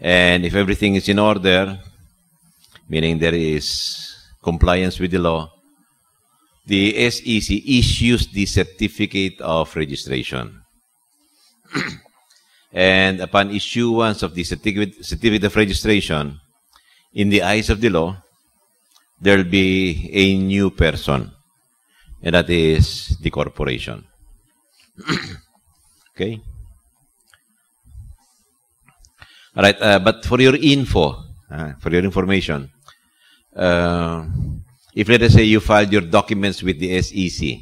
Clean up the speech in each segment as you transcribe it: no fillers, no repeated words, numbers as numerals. And if everything is in order, meaning there is compliance with the law, the SEC issues the certificate of registration. And upon issuance of the certificate of registration, in the eyes of the law, there will be a new person, and that is the corporation. Okay? All right, but for your info, for your information, if let us say you filed your documents with the SEC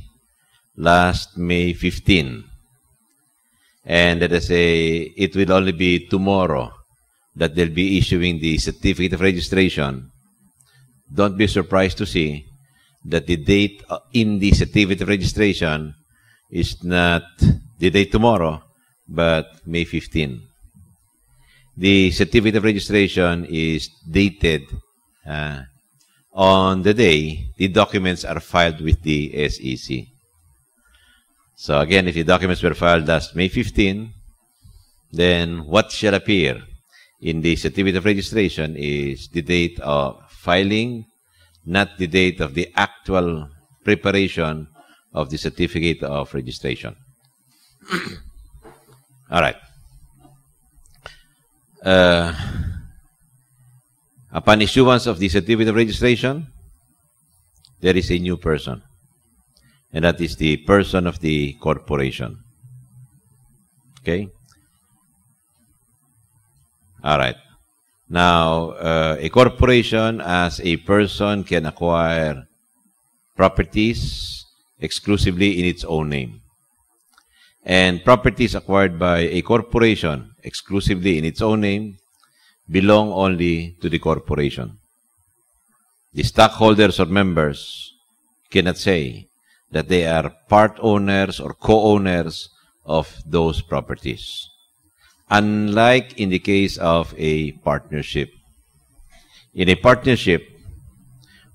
last May 15, and let us say it will only be tomorrow that they'll be issuing the certificate of registration, don't be surprised to see that the date in the certificate of registration is not the date tomorrow, but May 15. The certificate of registration is dated on the day the documents are filed with the SEC. So again, if the documents were filed last May 15, then what shall appear in the certificate of registration is the date of filing, not the date of the actual preparation of the certificate of registration. All right. Upon issuance of the certificate of registration, there is a new person, and that is the person of the corporation. Okay? All right. Now, a corporation as a person can acquire properties exclusively in its own name. And properties acquired by a corporation exclusively in its own name belong only to the corporation. The stockholders or members cannot say that they are part owners or co-owners of those properties, unlike in the case of a partnership. In a partnership,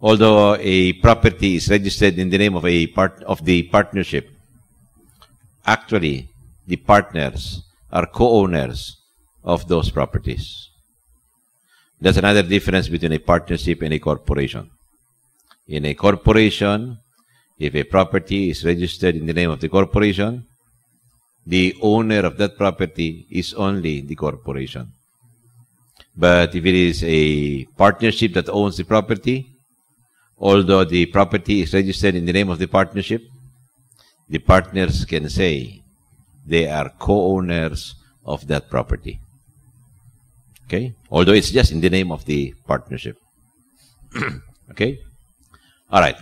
although a property is registered in the name of the partnership, actually the partners are co-owners of those properties. That's another difference between a partnership and a corporation. In a corporation, if a property is registered in the name of the corporation, the owner of that property is only the corporation. But if it is a partnership that owns the property, although the property is registered in the name of the partnership, the partners can say they are co-owners of that property. Okay? Although it's just in the name of the partnership. Okay? All right.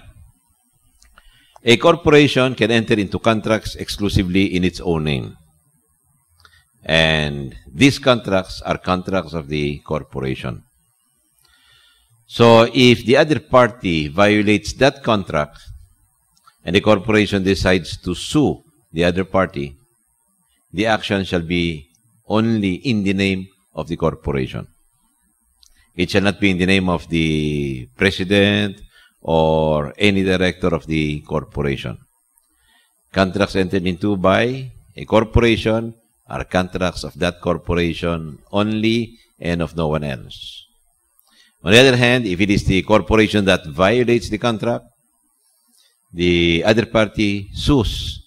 A corporation can enter into contracts exclusively in its own name. And these contracts are contracts of the corporation. So if the other party violates that contract and the corporation decides to sue the other party, the action shall be only in the name of the corporation. It shall not be in the name of the president or any director of the corporation. Contracts entered into by a corporation are contracts of that corporation only and of no one else. On the other hand, if it is the corporation that violates the contract, the other party sues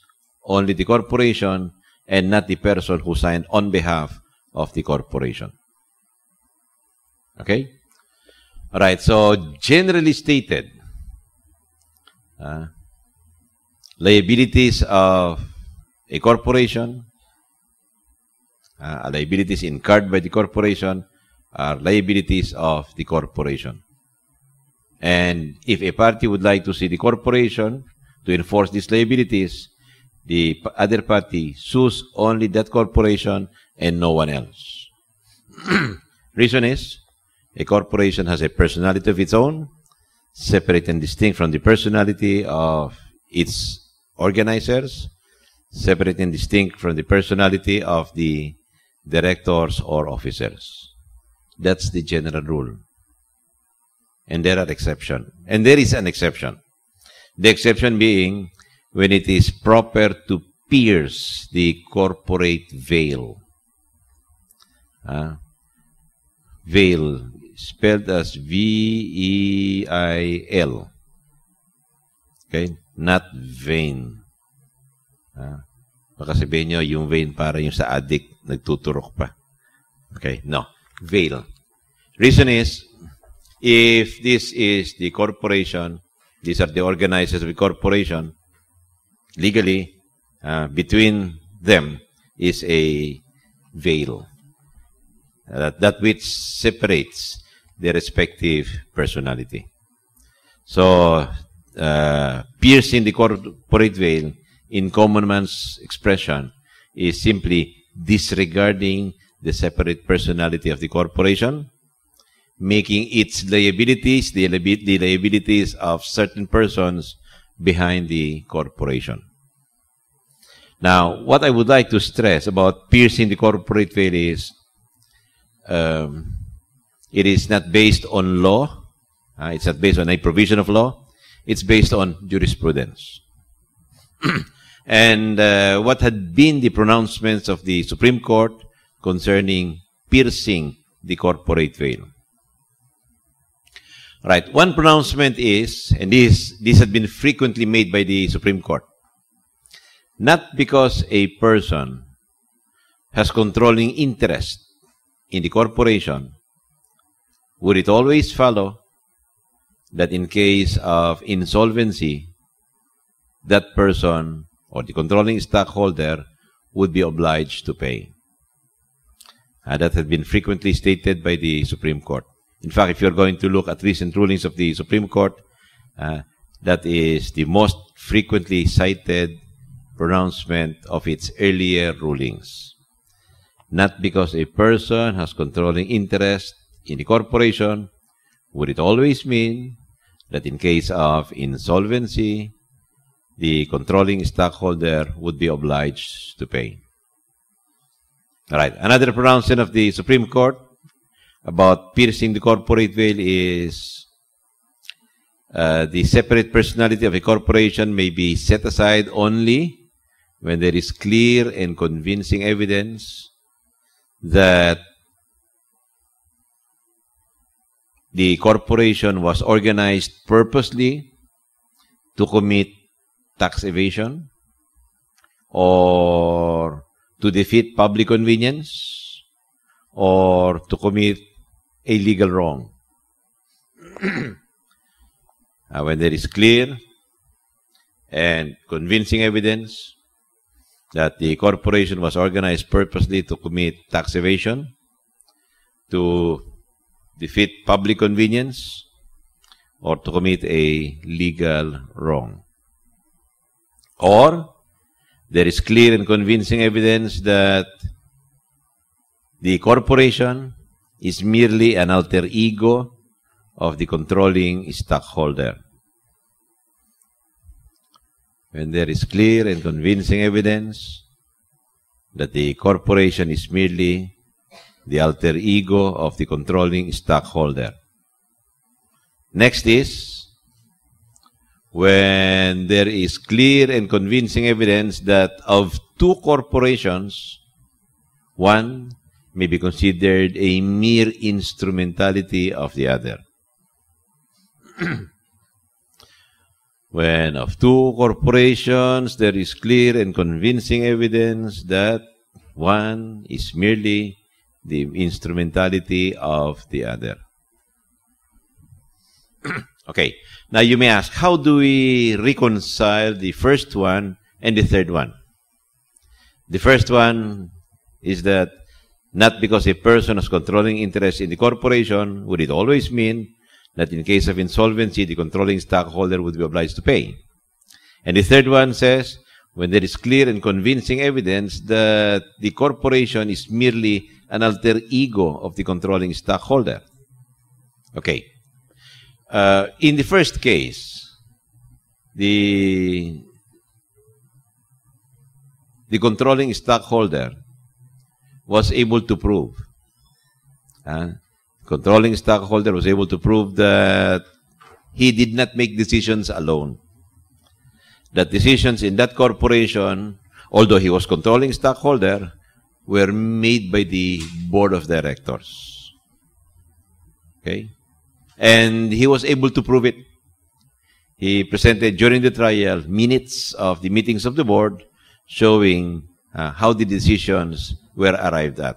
only the corporation and not the person who signed on behalf of the corporation. Okay? All right, so generally stated, liabilities of a corporation, liabilities incurred by the corporation are liabilities of the corporation. And if a party would like to see the corporation to enforce these liabilities, the other party sues only that corporation and no one else. Reason is, a corporation has a personality of its own, separate and distinct from the personality of its organizers, separate and distinct from the personality of the directors or officers. That's the general rule. And there are exceptions. And there is an exception. The exception being when it is proper to pierce the corporate veil. Veil, spelled as V-E-I-L. Okay? Not vein. Baka sabihin nyo, yung vein para yung sa addict, nagtuturok pa. Okay? No. Veil. Reason is, if this is the corporation, these are the organizers of the corporation, legally, between them is a veil. That which separates their respective personality. So, piercing the corporate veil, in common man's expression, is simply disregarding the separate personality of the corporation, making its liabilities, the liabilities of certain persons behind the corporation. Now, what I would like to stress about piercing the corporate veil is, it is not based on law. It's not based on a provision of law. It's based on jurisprudence. And what had been the pronouncements of the Supreme Court concerning piercing the corporate veil. Right. One pronouncement is, and this had been frequently made by the Supreme Court, not because a person has controlling interest in the corporation, would it always follow that in case of insolvency, that person or the controlling stockholder would be obliged to pay? That had been frequently stated by the Supreme Court. In fact, if you're going to look at recent rulings of the Supreme Court, that is the most frequently cited pronouncement of its earlier rulings. Not because a person has controlling interest in the corporation, would it always mean that in case of insolvency, the controlling stockholder would be obliged to pay. All right. Another pronouncement of the Supreme Court about piercing the corporate veil is the separate personality of a corporation may be set aside only when there is clear and convincing evidence that the corporation was organized purposely to commit tax evasion or to defeat public convenience or to commit a legal wrong. When there is clear and convincing evidence that the corporation was organized purposely to commit tax evasion, to defeat public convenience, or to commit a legal wrong. Or, there is clear and convincing evidence that the corporation is merely an alter ego of the controlling stockholder. When there is clear and convincing evidence that the corporation is merely the alter ego of the controlling stockholder. Next is, when there is clear and convincing evidence that of two corporations, one may be considered a mere instrumentality of the other. When of two corporations, there is clear and convincing evidence that one is merely the instrumentality of the other. Okay. Now you may ask, how do we reconcile the first one and the third one? The first one is that not because a person has controlling interest in the corporation would it always mean that in case of insolvency, the controlling stockholder would be obliged to pay. And the third one says, when there is clear and convincing evidence that the corporation is merely an alter ego of the controlling stockholder. Okay. In the first case, the controlling stockholder was able to prove controlling stockholder was able to prove that he did not make decisions alone. That decisions in that corporation, although he was controlling stockholder, were made by the board of directors. Okay? And he was able to prove it. He presented during the trial minutes of the meetings of the board showing how the decisions were arrived at.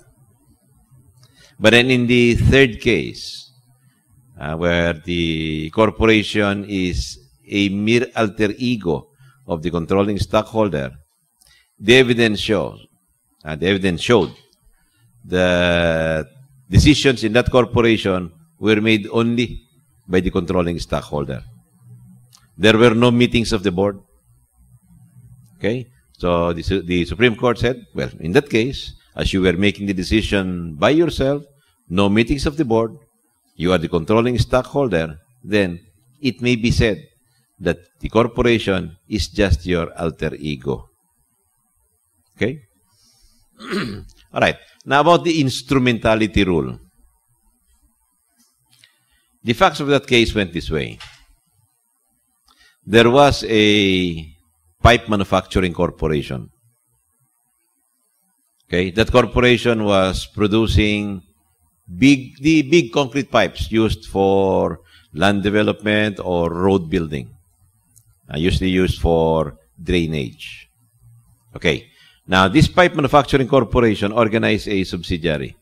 But then in the third case, where the corporation is a mere alter ego of the controlling stockholder, the evidence shows, the evidence showed the decisions in that corporation were made only by the controlling stockholder. There were no meetings of the board. Okay? So the Supreme Court said, well, in that case, as you were making the decision by yourself, no meetings of the board, you are the controlling stockholder, then it may be said that the corporation is just your alter ego. Okay? All right. Now about the instrumentality rule. The facts of that case went this way. There was a pipe manufacturing corporation. Okay, that corporation was producing the big concrete pipes used for land development or road building, usually used for drainage. Okay, now this pipe manufacturing corporation organized a subsidiary,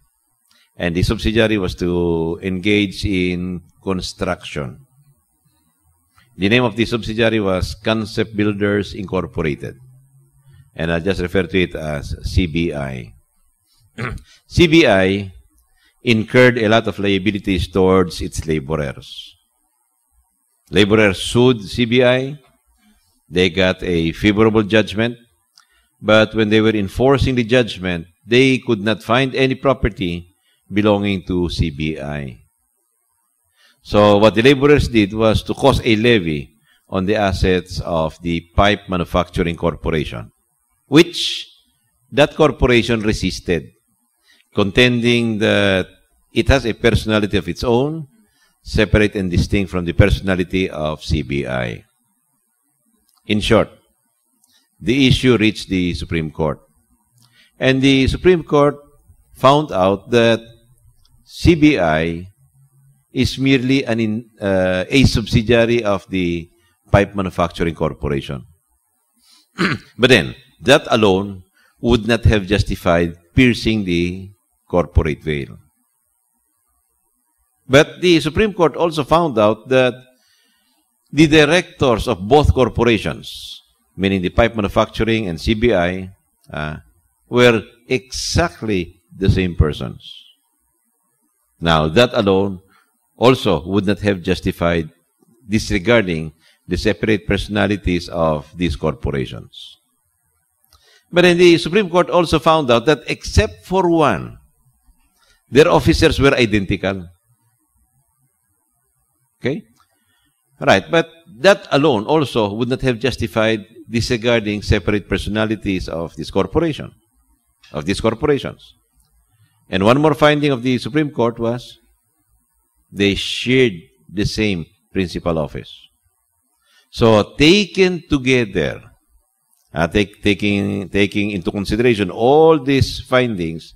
and the subsidiary was to engage in construction. The name of the subsidiary was Concept Builders Incorporated, and I just refer to it as CBI. CBI incurred a lot of liabilities towards its laborers. Laborers sued CBI. They got a favorable judgment, but when they were enforcing the judgment, they could not find any property belonging to CBI. So what the laborers did was to cause a levy on the assets of the Pipe Manufacturing Corporation, which that corporation resisted, contending that it has a personality of its own, separate and distinct from the personality of CBI. In short, the issue reached the Supreme Court, and the Supreme Court found out that CBI is merely a subsidiary of the Pipe Manufacturing Corporation. But then, that alone would not have justified piercing the corporate veil. But the Supreme Court also found out that the directors of both corporations, meaning the pipe manufacturing and CBI, were exactly the same persons. Now, that alone also would not have justified disregarding the separate personalities of these corporations. But then the Supreme Court also found out that except for one, their officers were identical. Okay? All right, but that alone also would not have justified disregarding separate personalities of this corporation, of these corporations. And one more finding of the Supreme Court was they shared the same principal office. So taken together, taking into consideration all these findings,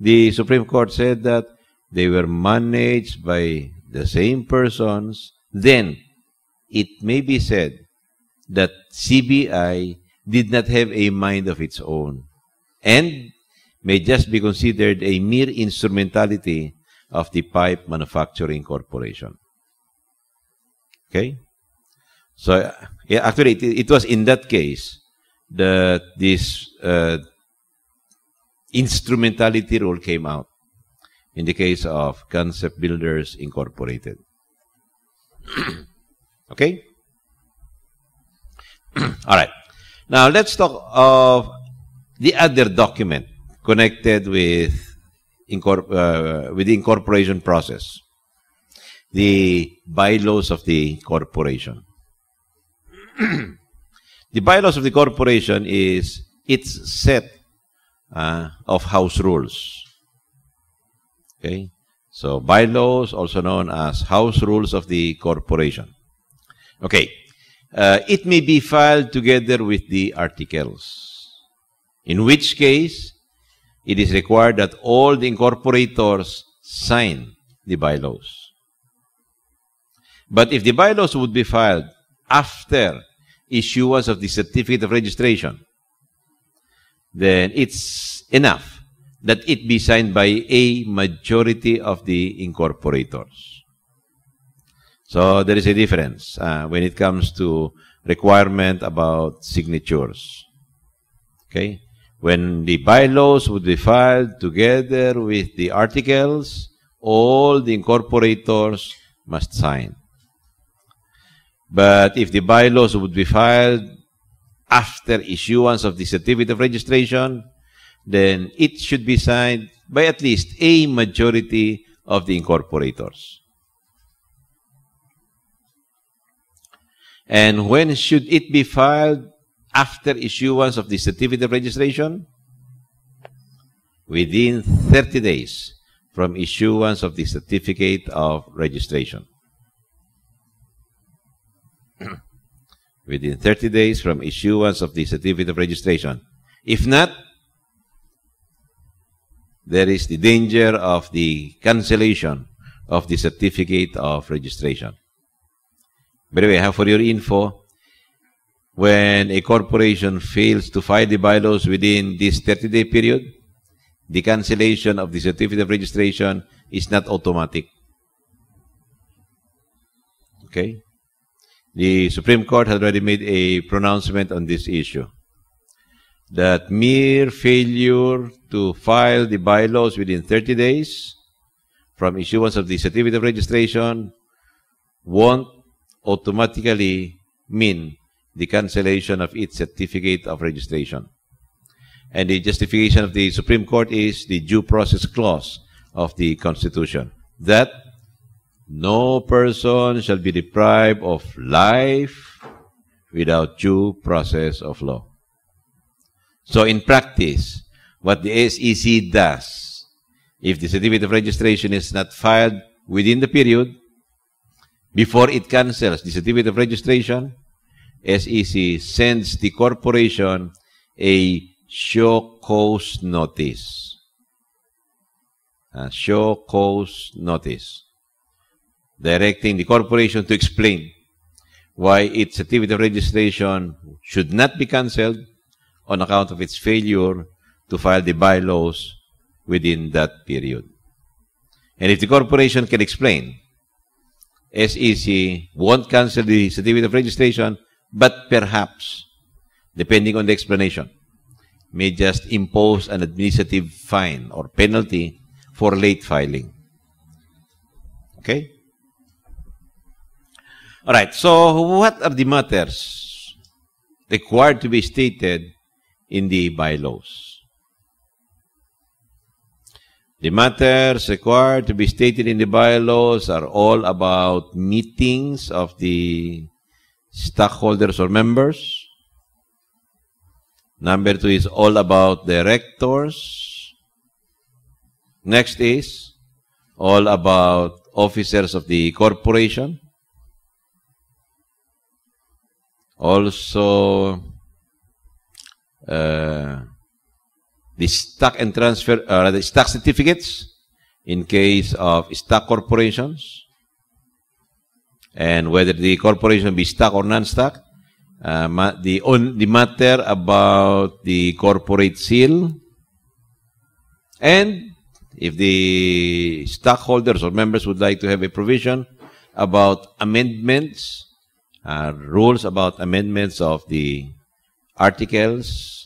the Supreme Court said that they were managed by the same persons. Then it may be said that CBI did not have a mind of its own and may just be considered a mere instrumentality of the Pipe Manufacturing Corporation. Okay? So, yeah, actually, it was in that case that this instrumentality rule came out in the case of Concept Builders Incorporated. Okay? All right. Now, let's talk of the other document connected with the incorporation process, the bylaws of the corporation. The bylaws of the corporation is its set of house rules. Okay? So, bylaws, also known as house rules of the corporation. Okay. It may be filed together with the articles, in which case, it is required that all the incorporators sign the bylaws. But if the bylaws would be filed after issuance of the certificate of registration, then it's enough that it be signed by a majority of the incorporators. So there is a difference when it comes to requirement about signatures. Okay? When the bylaws would be filed together with the articles, all the incorporators must sign. But if the bylaws would be filed after issuance of the certificate of registration, then it should be signed by at least a majority of the incorporators. And when should it be filed after issuance of the certificate of registration? Within 30 days from issuance of the certificate of registration. Within 30 days from issuance of the certificate of registration. If not, there is the danger of the cancellation of the certificate of registration. By the way, for your info, when a corporation fails to file the bylaws within this 30-day period, the cancellation of the certificate of registration is not automatic. Okay? The Supreme Court has already made a pronouncement on this issue, that mere failure to file the bylaws within 30 days from issuance of the certificate of registration won't automatically mean the cancellation of its certificate of registration. And the justification of the Supreme Court is the due process clause of the Constitution, that no person shall be deprived of life without due process of law. So in practice, what the SEC does, if the certificate of registration is not filed within the period, before it cancels the certificate of registration, SEC sends the corporation a show cause notice. A show cause notice, directing the corporation to explain why its certificate of registration should not be cancelled on account of its failure to file the bylaws within that period. And if the corporation can explain, SEC won't cancel the certificate of registration, but perhaps, depending on the explanation, may just impose an administrative fine or penalty for late filing. Okay? All right, so what are the matters required to be stated in the bylaws? The matters required to be stated in the bylaws are all about meetings of the stockholders or members. Number two is all about directors. Next is all about officers of the corporation. Also, the stock and transfer, the stock certificates in case of stock corporations, and whether the corporation be stock or non-stock, the matter about the corporate seal, and if the stockholders or members would like to have a provision about amendments, rules about amendments of the articles,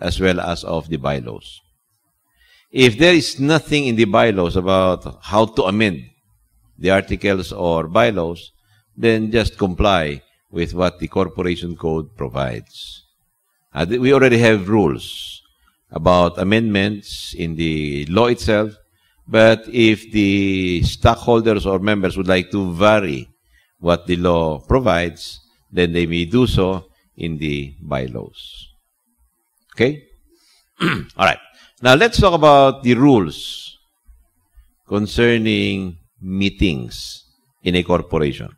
as well as of the bylaws. If there is nothing in the bylaws about how to amend the articles or bylaws, then just comply with what the Corporation Code provides. We already have rules about amendments in the law itself, but if the stockholders or members would like to vary what the law provides, then they may do so in the bylaws. Okay? All right. Now, let's talk about the rules concerning meetings in a corporation.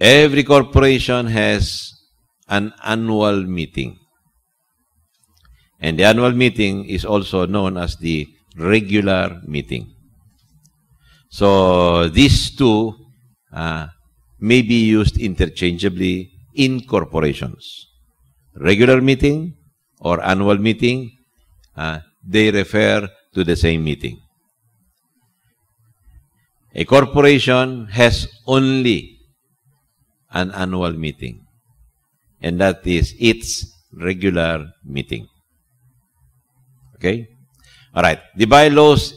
Every corporation has an annual meeting. And the annual meeting is also known as the regular meeting. So these two may be used interchangeably in corporations. Regular meeting or annual meeting, they refer to the same meeting. A corporation has only an annual meeting, and that is its regular meeting. Okay? All right. The bylaws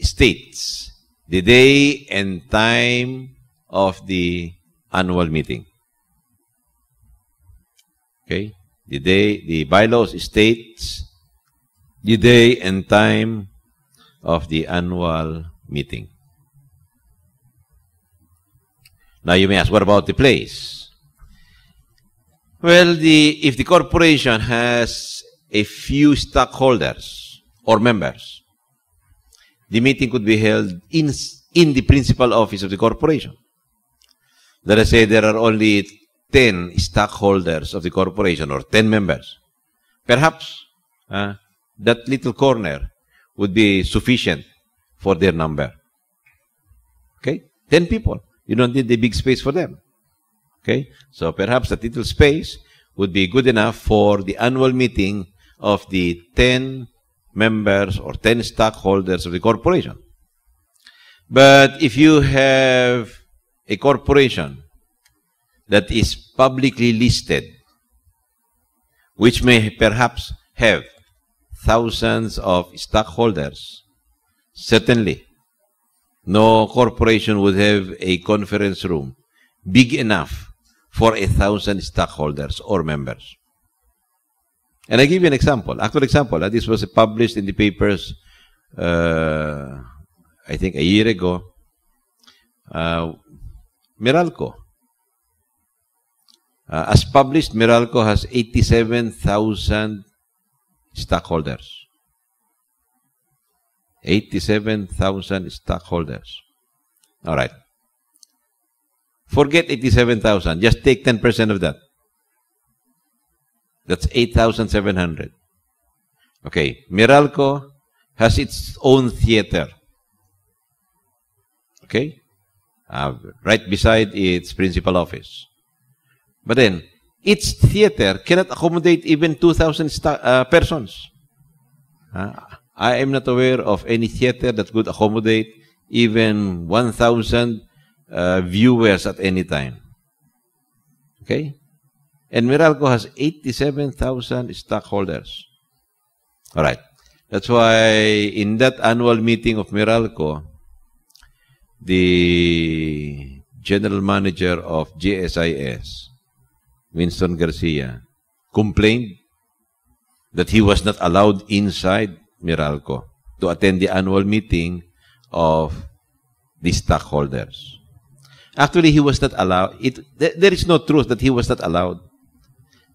states the day and time of the annual meeting. Okay? The bylaws states the day and time of the annual meeting. Now you may ask, what about the place? Well, if the corporation has a few stockholders or members, the meeting could be held in the principal office of the corporation. Let us say there are only 10 stockholders of the corporation or 10 members. Perhaps that little corner would be sufficient for their number. Okay? 10 people. You don't need the big space for them. Okay? So perhaps that little space would be good enough for the annual meeting of the 10 members or 10 stockholders of the corporation. But if you have a corporation that is publicly listed, which may perhaps have thousands of stockholders, certainly no corporation would have a conference room big enough for 1,000 stockholders or members. And I give you an example, actual example. This was published in the papers, I think a year ago. Meralco. As published, Meralco has 87,000 stockholders. 87,000 stockholders. All right. Forget 87,000. Just take 10% of that. That's 8,700. Okay. Meralco has its own theater. Okay. Right beside its principal office. But then, its theater cannot accommodate even 2,000 persons. I am not aware of any theater that could accommodate even 1,000 viewers at any time. Okay? And Meralco has 87,000 stockholders. All right. That's why in that annual meeting of Meralco, the general manager of GSIS, Winston Garcia, complained that he was not allowed inside Meralco to attend the annual meeting of the stockholders. Actually, he was not allowed. There is no truth that he was not allowed.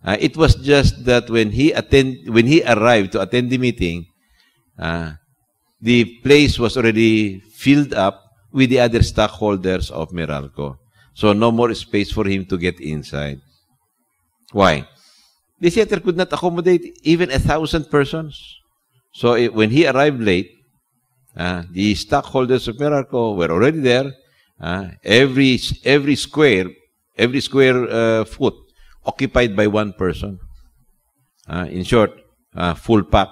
It was just that when he arrived to attend the meeting, the place was already filled up with the other stockholders of Meralco. So no more space for him to get inside. Why? The theater could not accommodate even 1,000 persons. So when he arrived late, the stockholders of Meralco were already there. Every square foot occupied by one person. In short, full pack.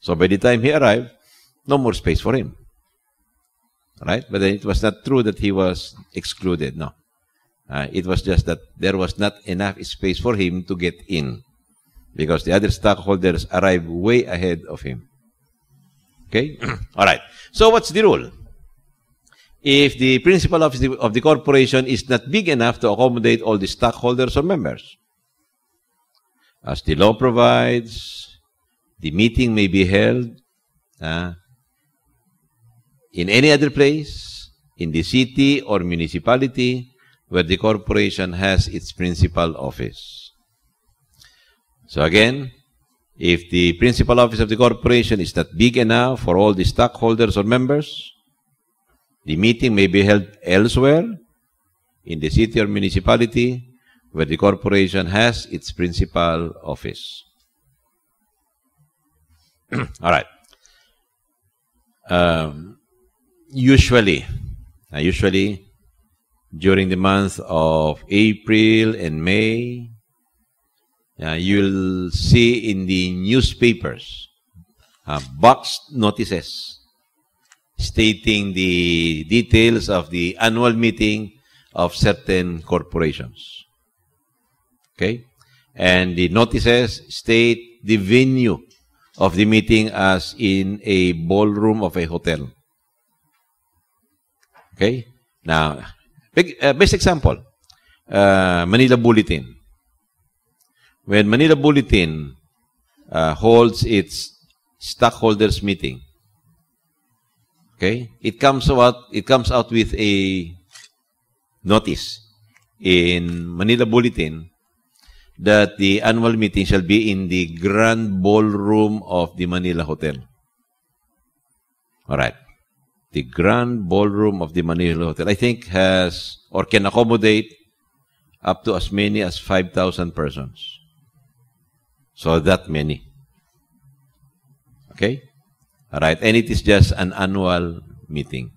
So by the time he arrived, no more space for him. Right? But then it was not true that he was excluded. No, it was just that there was not enough space for him to get in, because the other stockholders arrived way ahead of him. Okay? All right. So what's the rule? If the principal office of the corporation is not big enough to accommodate all the stockholders or members, as the law provides, the meeting may be held in any other place in the city or municipality where the corporation has its principal office. So again, if the principal office of the corporation is not big enough for all the stockholders or members, the meeting may be held elsewhere in the city or municipality where the corporation has its principal office. All right. Usually, Now, usually during the month of April and May, you'll see in the newspapers boxed notices stating the details of the annual meeting of certain corporations. Okay? And the notices state the venue of the meeting as in a ballroom of a hotel. Okay? Now, best example, Manila Bulletin. When Manila Bulletin holds its stockholders meeting, okay, it comes out with a notice in Manila Bulletin that the annual meeting shall be in the grand ballroom of the Manila Hotel. All right. The grand ballroom of the Manila Hotel, I think, has or can accommodate up to as many as 5,000 persons. So that many. Okay? All right. And it is just an annual meeting.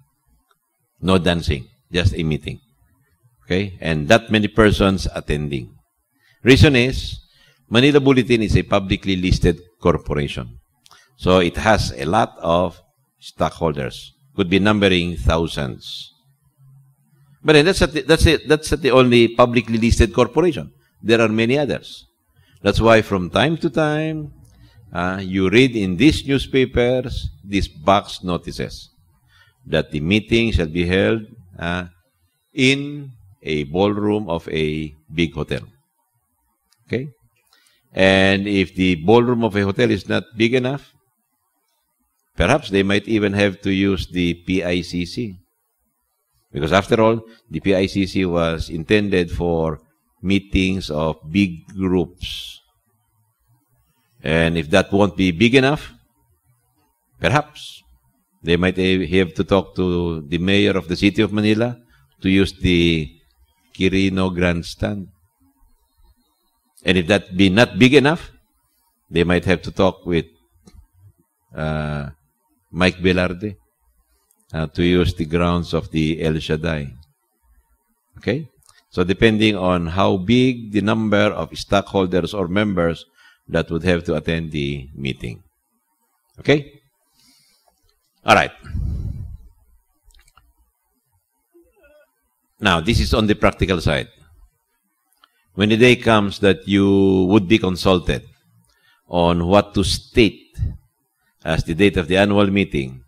No dancing. Just a meeting. Okay? And that many persons attending. Reason is, Manila Bulletin is a publicly listed corporation. So it has a lot of stockholders. Could be numbering thousands. But then that's the only publicly listed corporation. There are many others. That's why from time to time, you read in these newspapers, these box notices, that the meeting shall be held in a ballroom of a big hotel. Okay? And if the ballroom of a hotel is not big enough, perhaps they might even have to use the PICC. Because after all, the PICC was intended for meetings of big groups. And if that won't be big enough, perhaps they might have to talk to the mayor of the city of Manila to use the Quirino grandstand. And if that be not big enough, they might have to talk with Mike Belarde to use the grounds of the El Shaddai. Okay? So depending on how big the number of stockholders or members that would have to attend the meeting. Okay? All right. Now, this is on the practical side. When the day comes that you would be consulted on what to state as the date of the annual meeting,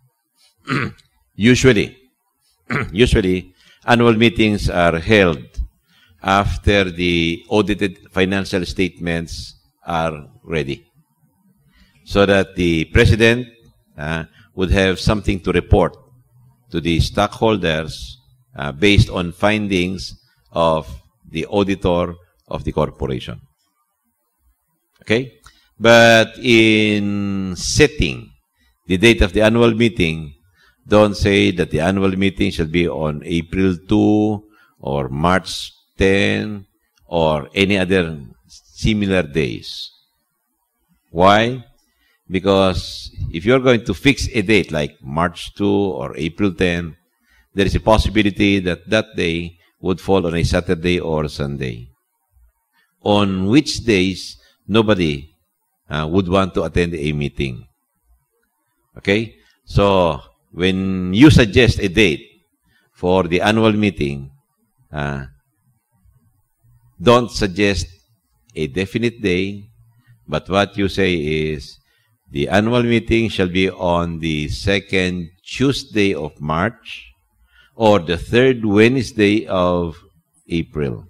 usually annual meetings are held after the audited financial statements are ready, so that the president would have something to report to the stockholders based on findings of the auditor of the corporation. Okay? But in setting the date of the annual meeting, don't say that the annual meeting shall be on April 2 or March 10 or any other similar days. Why? Because if you're going to fix a date like March 2 or April 10, there is a possibility that that day would fall on a Saturday or Sunday, on which days nobody would want to attend a meeting. Okay? So, when you suggest a date for the annual meeting, don't suggest a definite day, but what you say is, the annual meeting shall be on the second Tuesday of March or the third Wednesday of April.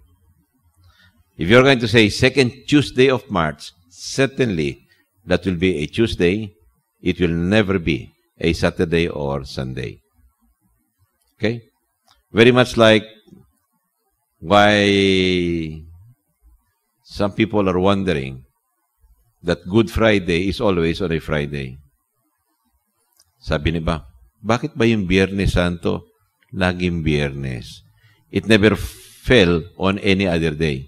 If you're going to say second Tuesday of March, certainly that will be a Tuesday. It will never be a Saturday or Sunday. Okay? Very much like why some people are wondering that Good Friday is always on a Friday. Sabi ni ba, bakit ba yung Biyernes Santo laging Biyernes? It never fell on any other day.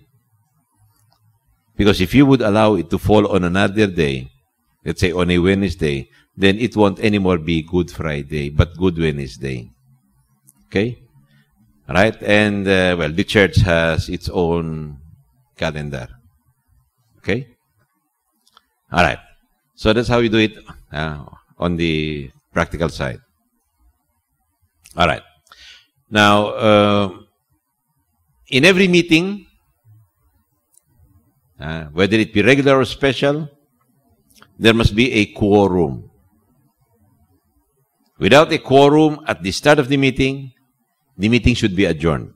Because if you would allow it to fall on another day, let's say on a Wednesday, then it won't anymore be Good Friday, but Good Wednesday. Okay? All right? And, well, the church has its own calendar. Okay? All right. So that's how we do it on the practical side. All right. Now, in every meeting, whether it be regular or special, there must be a quorum. Without a quorum at the start of the meeting should be adjourned.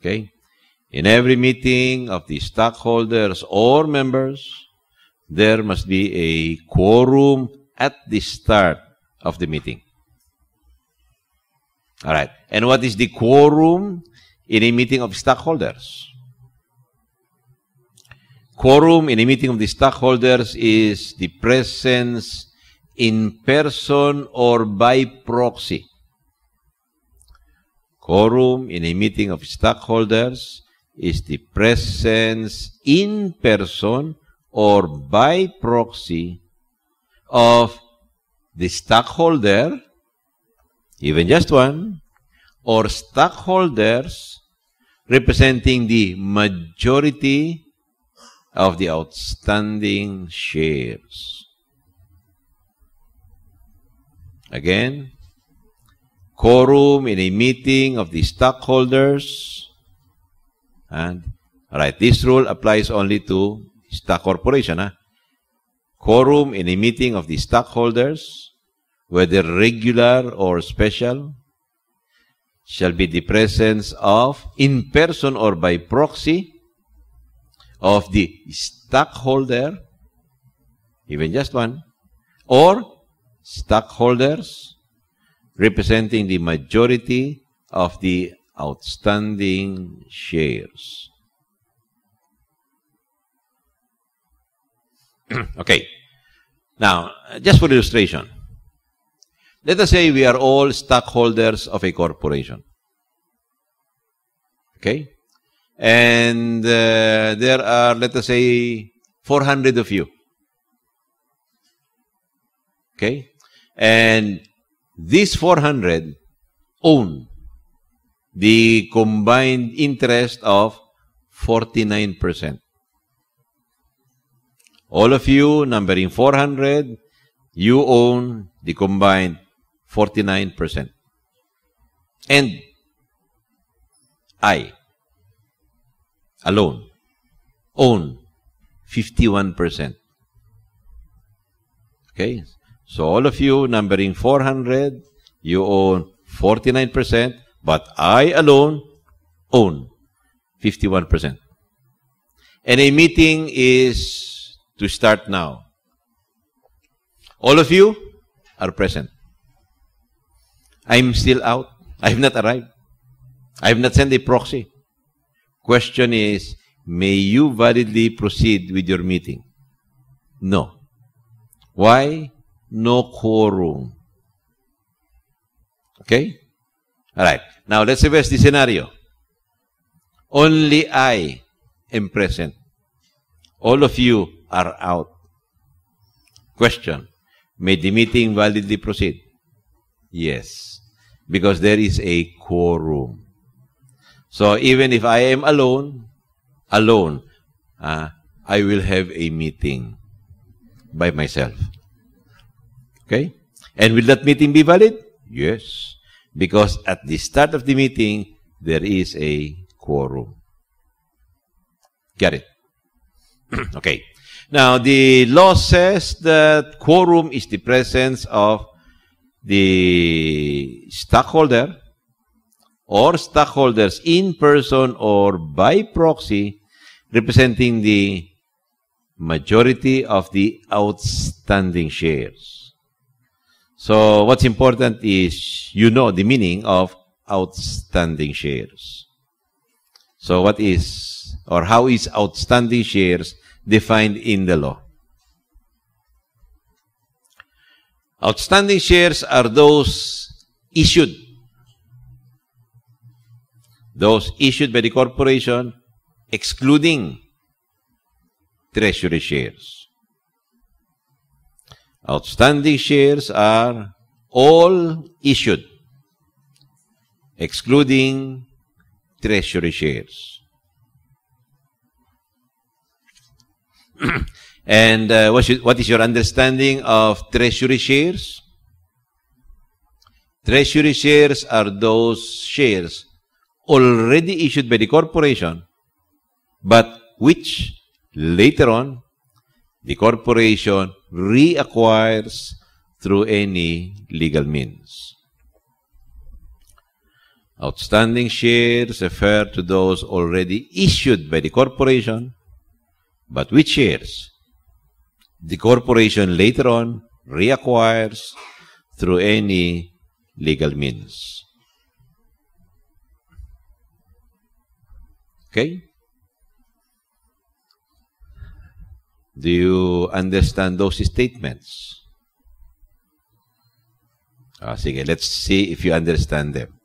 Okay? In every meeting of the stockholders or members, there must be a quorum at the start of the meeting. All right. And what is the quorum in a meeting of stockholders? Quorum in a meeting of the stockholders is the presence in person or by proxy. Quorum in a meeting of stockholders is the presence in person or by proxy of the stockholder, even just one, or stockholders representing the majority of the outstanding shares. Again, quorum in a meeting of the stockholders, and all right, this rule applies only to stock corporation. Quorum in a meeting of the stockholders, whether regular or special, shall be the presence of, in person or by proxy, of the stockholder, even just one, or stockholders representing the majority of the outstanding shares. Okay. Now, just for illustration, let us say we are all stockholders of a corporation. Okay? And there are, let us say, 400 of you. Okay? And these 400 own the combined interest of 49%. All of you, numbering 400, you own the combined 49%. And I, alone, own 51%. Okay? So all of you, numbering 400, you own 49%, but I alone own 51%. And a meeting is to start now. All of you are present. I'm still out. I have not arrived. I have not sent a proxy. Question is, may you validly proceed with your meeting? No. Why? No quorum. Okay? All right. Now, let's reverse the scenario. Only I am present. All of you are out. Question. May the meeting validly proceed? Yes. Because there is a quorum. So, even if I am alone, I will have a meeting by myself. Okay? And will that meeting be valid? Yes. Because at the start of the meeting, there is a quorum. Got it? Okay. Now, the law says that quorum is the presence of the stockholder or stockholders in person or by proxy representing the majority of the outstanding shares. So, what's important is you know the meaning of outstanding shares. So, what is or how is outstanding shares defined in the law? Outstanding shares are those issued by the corporation, excluding treasury shares. Outstanding shares are all issued, excluding treasury shares. And what is your understanding of treasury shares? Treasury shares are those shares already issued by the corporation, but which later on the corporation reacquires through any legal means. Outstanding shares refer to those already issued by the corporation, but which shares the corporation later on reacquires through any legal means. Okay? Do you understand those statements? Let's see if you understand them.